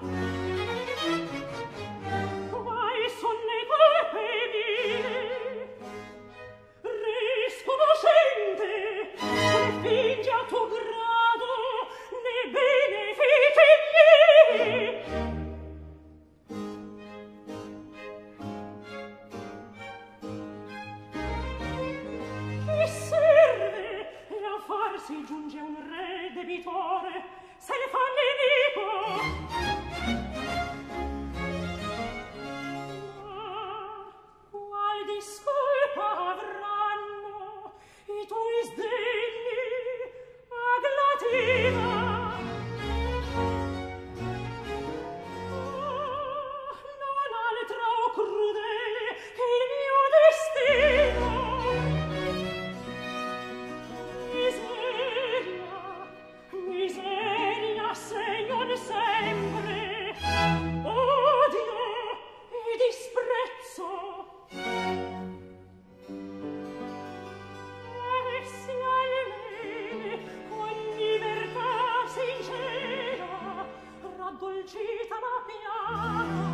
Dolcita ma piana